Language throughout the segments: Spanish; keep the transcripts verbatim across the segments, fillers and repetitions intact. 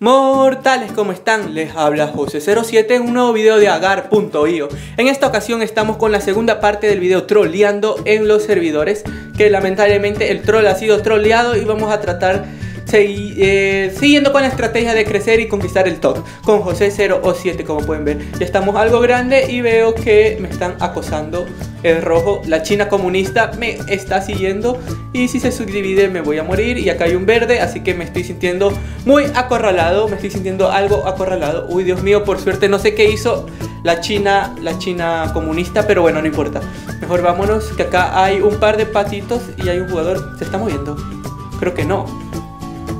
Mortales, ¿cómo están? Les habla José cero siete en un nuevo video de agar punto i o. En esta ocasión estamos con la segunda parte del video troleando en los servidores, que lamentablemente el troll ha sido troleado y vamos a tratar segui eh, siguiendo con la estrategia de crecer y conquistar el top con José cero siete. Como pueden ver, ya estamos algo grande y veo que me están acosando el rojo. La China comunista me está siguiendo y si se subdivide me voy a morir. Y acá hay un verde, así que me estoy sintiendo muy acorralado, me estoy sintiendo algo acorralado. Uy, Dios mío, por suerte no sé qué hizo la China, la China comunista, pero bueno, no importa. Mejor vámonos, que acá hay un par de patitos y hay un jugador. ¿Se está moviendo? Creo que no.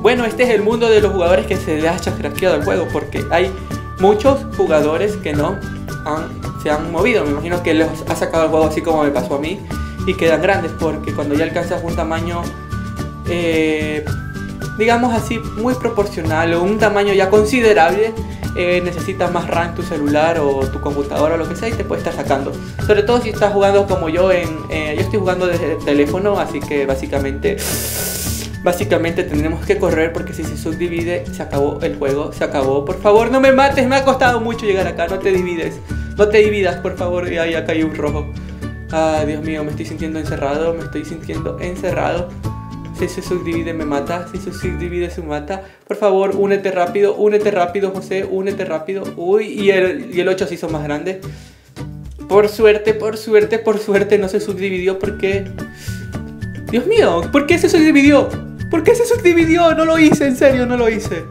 Bueno, este es el mundo de los jugadores que se deja chascraqueado el juego, porque hay muchos jugadores que no han, se han movido. Me imagino que los ha sacado el juego así como me pasó a mí. Y quedan grandes porque cuando ya alcanzas un tamaño, eh, digamos así, muy proporcional o un tamaño ya considerable, eh, necesitas más RAM tu celular o tu computadora o lo que sea y te puede estar sacando. Sobre todo si estás jugando como yo, en, eh, yo estoy jugando desde el teléfono, así que básicamente, básicamente tenemos que correr porque si se subdivide se acabó el juego, se acabó. Por favor, no me mates, me ha costado mucho llegar acá, no te divides, no te dividas, por favor. Y ahí acá hay un rojo. Ah, Dios mío, me estoy sintiendo encerrado, me estoy sintiendo encerrado. Si se subdivide me mata, si se subdivide se mata. Por favor, únete rápido, únete rápido, José, únete rápido. Uy, y el, y el ocho se hizo más grande. Por suerte, por suerte, por suerte no se subdividió porque... Dios mío, ¿por qué se subdividió? ¿Por qué se subdividió? No lo hice, en serio, no lo hice.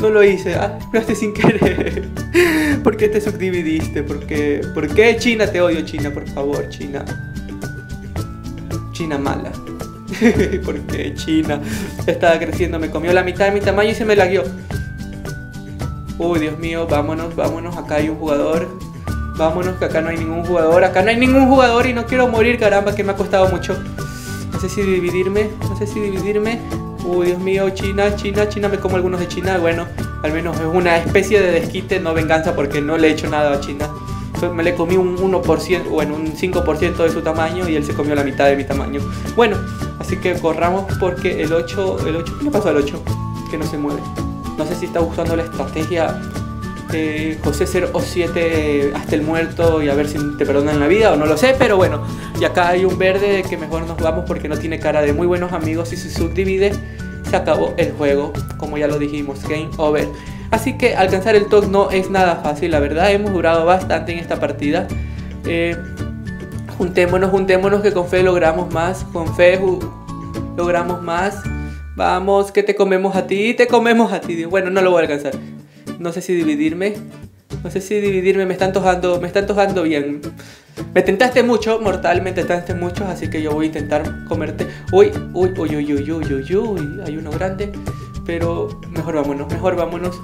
No lo hice, ah, lo hice sin querer. ¿Por qué te subdividiste? ¿Por qué? ¿Por qué, China? Te odio, China, por favor, China. China mala. ¿Por qué, China? Estaba creciendo, me comió la mitad de mi tamaño y se me lagueó. Uy, Dios mío, vámonos, vámonos, acá hay un jugador. Vámonos, que acá no hay ningún jugador, acá no hay ningún jugador y no quiero morir, caramba, que me ha costado mucho. No sé si dividirme, no sé si dividirme. Uy, Dios mío, China, China, China, me como algunos de China. Bueno, al menos es una especie de desquite, no venganza, porque no le he hecho nada a China. Me le comí un uno por ciento, bueno, un cinco por ciento de su tamaño y él se comió la mitad de mi tamaño. Bueno, así que corramos porque el ocho, el ocho, ¿qué le pasó al ocho? Que no se mueve. No sé si está usando la estrategia eh, José cero siete eh, hasta el muerto y a ver si te perdonan la vida o no lo sé, pero bueno. Y acá hay un verde que mejor nos vamos porque no tiene cara de muy buenos amigos. Si se subdivide se acabó el juego, como ya lo dijimos, game over. Así que alcanzar el top no es nada fácil, la verdad. Hemos durado bastante en esta partida. Eh, juntémonos, juntémonos, que con fe logramos más. Con fe logramos más. Vamos, que te comemos a ti, te comemos a ti. Bueno, no lo voy a alcanzar. No sé si dividirme. No sé si dividirme, me está antojando, me está antojando bien. Me tentaste mucho, mortal, me tentaste mucho, así que yo voy a intentar comerte. Uy, uy, uy, uy, uy, uy, uy, uy, hay uno grande. Pero mejor vámonos, mejor vámonos.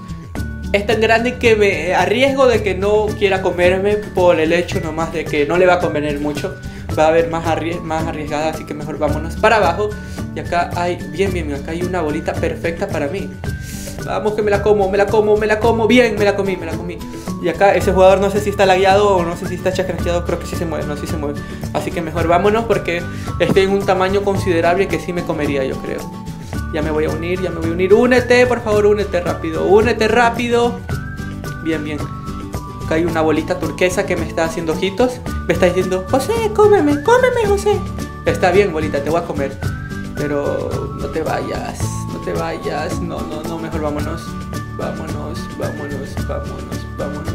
Es tan grande que me arriesgo de que no quiera comerme por el hecho nomás de que no le va a convenir mucho. Va a haber más, arries más arriesgada, así que mejor vámonos para abajo. Y acá hay, bien, bien, acá hay una bolita perfecta para mí. Vamos, que me la como, me la como, me la como, bien, me la comí, me la comí. Y acá ese jugador no sé si está lagueado o no sé si está chascraqueado, creo que sí se mueve, no, sí se mueve. Así que mejor vámonos porque estoy en un tamaño considerable que sí me comería, yo creo. Ya me voy a unir, ya me voy a unir. Únete, por favor, únete rápido, únete rápido. Bien, bien. Acá hay una bolita turquesa que me está haciendo ojitos. Me está diciendo, José, cómeme, cómeme, José. Está bien, bolita, te voy a comer. Pero no te vayas, no te vayas. No, no, no, mejor vámonos. Vámonos, vámonos, vámonos, vámonos.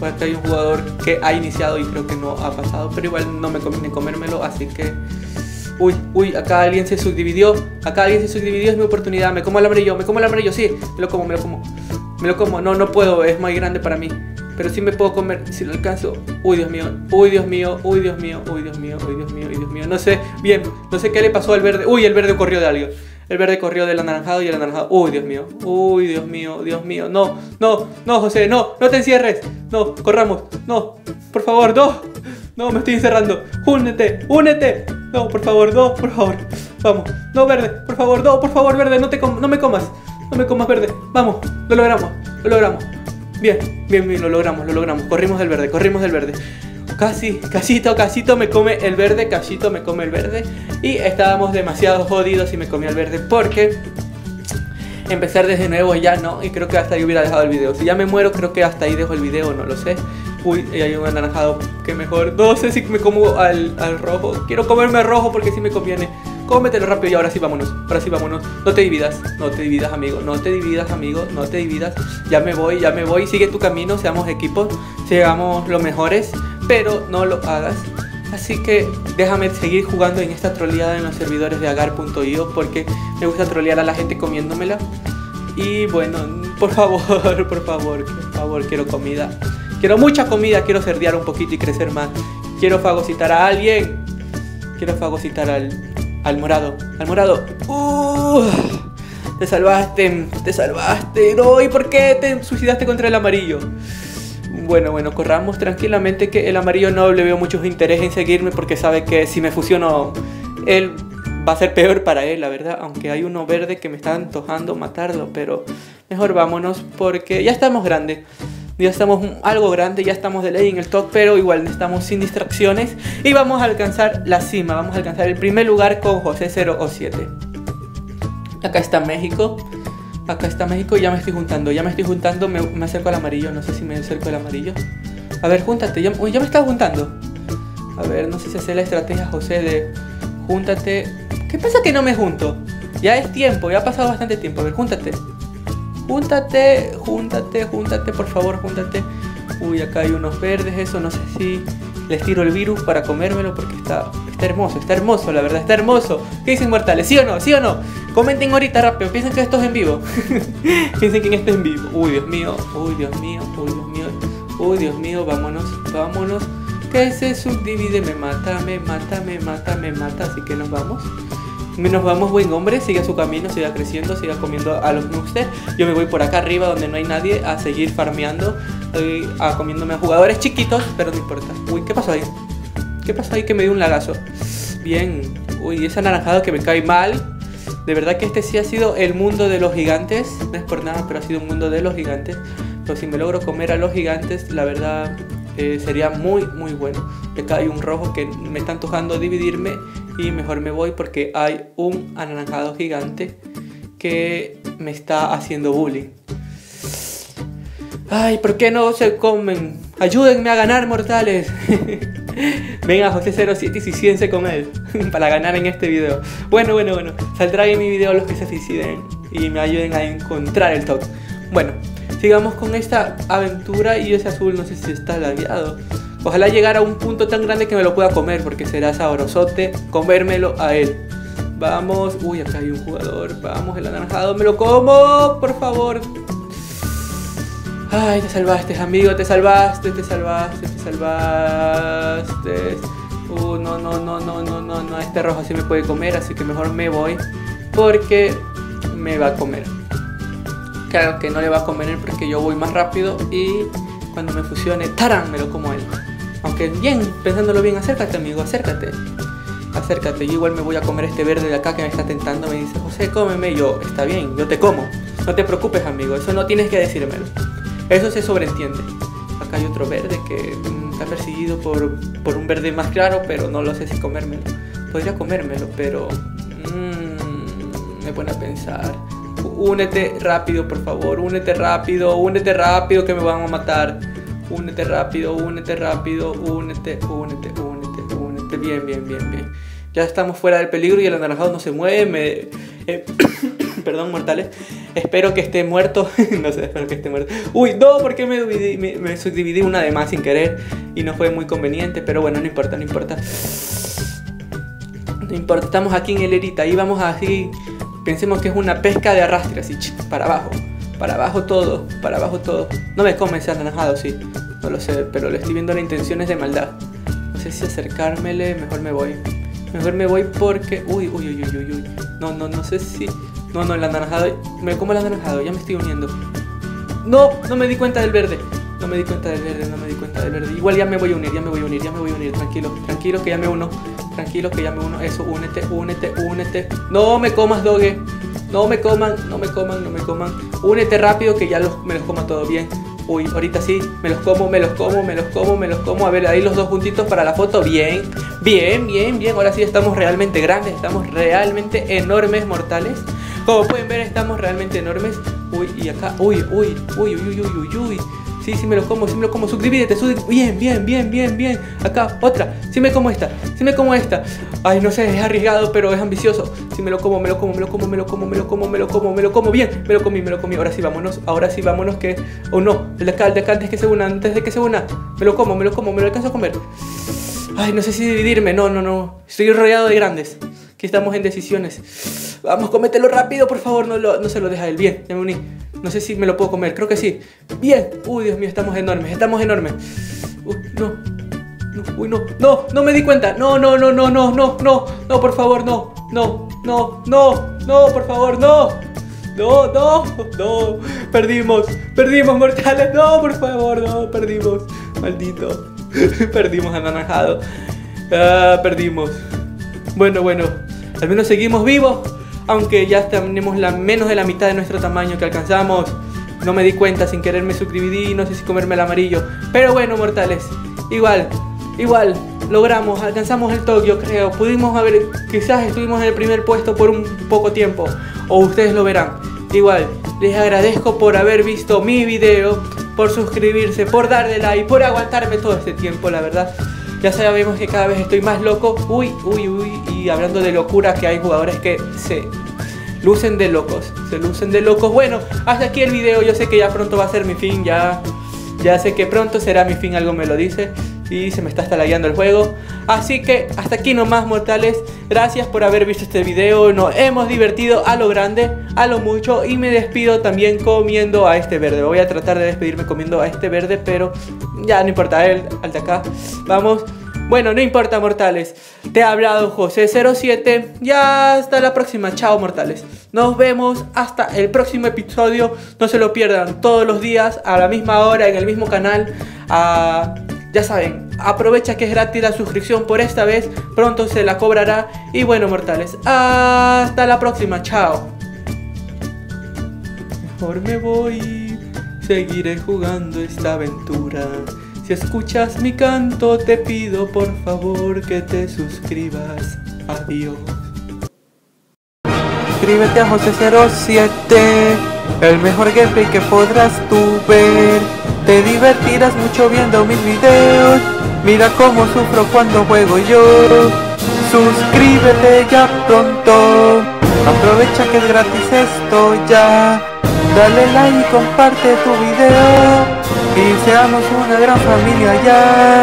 Por acá hay un jugador que ha iniciado y creo que no ha pasado, pero igual no me conviene comérmelo, así que... Uy, uy, acá alguien se subdividió. Acá alguien se subdividió, es mi oportunidad. Me como el amarillo, me como el amarillo, sí. Me lo como, me lo como. Me lo como, no, no puedo, es muy grande para mí. Pero sí me puedo comer, si lo alcanzo. Uy, Dios mío, uy, Dios mío, uy, Dios mío, uy, Dios mío, uy, Dios mío, uy, Dios mío. No sé, bien, no sé qué le pasó al verde. Uy, el verde corrió de algo. El verde corrió del anaranjado y el anaranjado. Uy, Dios mío. Uy, Dios mío, Dios mío. No, no, no, José, no, no te encierres. No, corramos. No, por favor, no. No, me estoy encerrando. Únete, únete. No, por favor, no, por favor. Vamos. No, verde, por favor, no, por favor, verde. No, te com no me comas. No me comas, verde. Vamos, lo logramos, lo logramos. Bien, bien, bien, lo logramos, lo logramos. Corrimos del verde, corrimos del verde. Casi, casito, casito me come el verde, casito me come el verde. Y estábamos demasiado jodidos y me comía el verde porque empezar desde nuevo ya no, y creo que hasta ahí hubiera dejado el video. Si ya me muero, creo que hasta ahí dejo el video, no lo sé. Uy, hay un anaranjado, que mejor, no sé si me como al, al rojo. Quiero comerme al rojo porque sí me conviene. Cómetelo rápido y ahora sí vámonos, ahora sí vámonos. No te dividas, no te dividas amigo, no te dividas amigo, no te dividas. Ya me voy, ya me voy, sigue tu camino, seamos equipos, seamos los mejores, pero no lo hagas. Así que déjame seguir jugando en esta troleada en los servidores de agar punto i o porque me gusta trolear a la gente comiéndomela. Y bueno, por favor, por favor, por favor, quiero comida. Quiero mucha comida, quiero cerdear un poquito y crecer más. Quiero fagocitar a alguien. Quiero fagocitar al... Al morado, al morado. Uh, te salvaste, te salvaste. No, ¿y por qué te suicidaste contra el amarillo? Bueno, bueno, corramos tranquilamente que el amarillo no le veo mucho interés en seguirme porque sabe que si me fusiono, él va a ser peor para él, la verdad. Aunque hay uno verde que me está antojando matarlo, pero mejor vámonos porque ya estamos grandes. Ya estamos algo grande, ya estamos de ley en el top, pero igual estamos sin distracciones. Y vamos a alcanzar la cima, vamos a alcanzar el primer lugar con José cero siete. Acá está México, acá está México, ya me estoy juntando, ya me estoy juntando, me, me acerco al amarillo, no sé si me acerco al amarillo. A ver, júntate, ya, uy, ya me está juntando. A ver, no sé si hace la estrategia José de júntate. ¿Qué pasa que no me junto? Ya es tiempo, ya ha pasado bastante tiempo, a ver, júntate. Júntate, júntate, júntate, por favor, júntate. Uy, acá hay unos verdes, eso no sé si les tiro el virus para comérmelo porque está, está hermoso, está hermoso, la verdad, está hermoso. ¿Qué dicen mortales? ¿Sí o no? ¿Sí o no? Comenten ahorita rápido, piensen que esto es en vivo. Piensen que esto es en vivo. Uy, Dios mío, uy, Dios mío, uy, Dios mío, uy, Dios mío, vámonos, vámonos. Que se subdivide, me mata, me mata, me mata, me mata, así que nos vamos. Nos vamos, buen hombre, siga su camino, siga creciendo, siga comiendo a los noobsters. Yo me voy por acá arriba donde no hay nadie a seguir farmeando, estoy a comiéndome a jugadores chiquitos, pero no importa. Uy, ¿qué pasó ahí? ¿Qué pasó ahí que me dio un lagazo? Bien, uy, ese anaranjado que me cae mal. De verdad que este sí ha sido el mundo de los gigantes, no es por nada, pero ha sido un mundo de los gigantes. Pero si me logro comer a los gigantes, la verdad eh, sería muy, muy bueno. Acá hay un rojo que me está antojando dividirme. Y mejor me voy porque hay un anaranjado gigante que me está haciendo bullying. Ay, ¿por qué no se comen? Ayúdenme a ganar, mortales. Venga, José cero siete y suicídense con él para ganar en este video. Bueno, bueno, bueno. Saldrá en mi video los que se suiciden y me ayuden a encontrar el top. Bueno, sigamos con esta aventura y ese azul no sé si está ladeado. Ojalá llegara a un punto tan grande que me lo pueda comer, porque será sabrosote comérmelo a él. Vamos, uy, acá hay un jugador, vamos, el anaranjado, me lo como, por favor. Ay, te salvaste, amigo, te salvaste, te salvaste, te salvaste. Uh, no, no, no, no, no, no, no, este rojo sí me puede comer, así que mejor me voy, porque me va a comer. Claro que no le va a comer porque yo voy más rápido y cuando me fusione, ¡tarán!, me lo como él. Aunque bien, pensándolo bien, acércate amigo, acércate. Acércate, yo igual me voy a comer este verde de acá que me está tentando. Me dice, José, cómeme. Yo, está bien, yo te como. No te preocupes amigo, eso no tienes que decírmelo. Eso se sobreentiende. Acá hay otro verde que mm, está perseguido por, por un verde más claro, pero no lo sé si comérmelo. Podría comérmelo, pero mm, me pone a pensar. Únete rápido, por favor, únete rápido, únete rápido que me van a matar. Únete rápido, únete rápido, únete, únete, únete, únete. Bien, bien, bien, bien. Ya estamos fuera del peligro y el anaranjado no se mueve. Me... Eh... Perdón, mortales. Espero que esté muerto. No sé, espero que esté muerto. Uy, no, porque me, dividí, me, me subdividí una de más sin querer y no fue muy conveniente, pero bueno, no importa, no importa. No importa, estamos aquí en el Erita y vamos así. Pensemos que es una pesca de arrastre, así, para abajo, para abajo todo, para abajo todo. No me come ese anaranjado, sí, no lo sé, pero le estoy viendo las intenciones de maldad. No sé si acercármele, mejor me voy. Mejor me voy porque... Uy, uy, uy, uy, uy, no, no, no sé si... No, no, el anaranjado, me como el anaranjado, ya me estoy uniendo. No, no me di cuenta del verde, no me di cuenta del verde, no me di cuenta del verde. Igual ya me voy a unir, ya me voy a unir, ya me voy a unir, tranquilo, tranquilo que ya me uno. Tranquilo que ya me uno, eso, únete, únete, únete. No me comas, dogue. No me coman, no me coman, no me coman. Únete rápido que ya los, me los coma todo bien. Uy, ahorita sí, me los como, me los como, me los como, me los como. A ver, ahí los dos juntitos para la foto, bien. Bien, bien, bien, ahora sí estamos realmente grandes. Estamos realmente enormes, mortales. Como pueden ver, estamos realmente enormes. Uy, y acá, uy, uy, uy, uy, uy, uy, uy. Sí, sí me lo como, sí me lo como. Suscríbete, suscríbete. Bien, bien, bien, bien, bien. Acá, otra. Sí me como esta, sí me como esta. Ay, no sé, es arriesgado, pero es ambicioso. Sí me lo como, me lo como, me lo como, me lo como, me lo como, me lo como, me lo como. Bien, me lo comí, me lo comí. Ahora sí, vámonos, ahora sí, vámonos que... O no, el de acá, el de acá, antes que se una, antes de que se una. Me lo como, me lo como, me lo alcanzo a comer. Ay, no sé si dividirme, no, no, no. Estoy rodeado de grandes. Aquí estamos en decisiones. Vamos, cómetelo rápido, por favor, no, lo, no se lo deja él. Bien, ya me uní. No sé si me lo puedo comer, creo que sí. Bien, uy, Dios mío, estamos enormes, estamos enormes. Uy, no, no, uy, no, no, no me di cuenta. No, no, no, no, no, no, no, no, por favor, no, no, no, no, no, por favor, no. No, no, no, perdimos, perdimos, mortales, no, por favor, no, perdimos. Maldito, perdimos anaranjado. Ah, perdimos. Bueno, bueno, al menos seguimos vivos. Aunque ya tenemos la, menos de la mitad de nuestro tamaño que alcanzamos. No me di cuenta, sin querer me suscribí. No sé si comerme el amarillo. Pero bueno, mortales, igual, igual, logramos, alcanzamos el top, yo creo. Pudimos haber, quizás estuvimos en el primer puesto por un poco tiempo. O ustedes lo verán. Igual, les agradezco por haber visto mi video, por suscribirse, por darle like, por aguantarme todo este tiempo, la verdad. Ya sabemos que cada vez estoy más loco. Uy, uy, uy. Y hablando de locura, que hay jugadores que se lucen de locos. Se lucen de locos. Bueno, hasta aquí el video. Yo sé que ya pronto va a ser mi fin. Ya, ya sé que pronto será mi fin. Algo me lo dice. Y se me está hasta lagueando el juego. Así que hasta aquí nomás, mortales. Gracias por haber visto este video. Nos hemos divertido a lo grande, a lo mucho. Y me despido también comiendo a este verde. Voy a tratar de despedirme comiendo a este verde, pero ya no importa, él, al de acá. Vamos. Bueno, no importa, mortales. Te ha hablado José cero siete. Y hasta la próxima. Chao, mortales. Nos vemos hasta el próximo episodio. No se lo pierdan, todos los días, a la misma hora, en el mismo canal. A... Ya saben, aprovecha que es gratis la suscripción por esta vez. Pronto se la cobrará. Y bueno, mortales, hasta la próxima. Chao. Mejor me voy. Seguiré jugando esta aventura. Si escuchas mi canto, te pido por favor que te suscribas. Adiós. Suscríbete a José cero siete, el mejor gameplay que podrás tú ver. Te divertirás mucho viendo mis videos. Mira cómo sufro cuando juego yo. Suscríbete ya pronto. Aprovecha que es gratis esto ya. Dale like y comparte tu video. Y seamos una gran familia ya.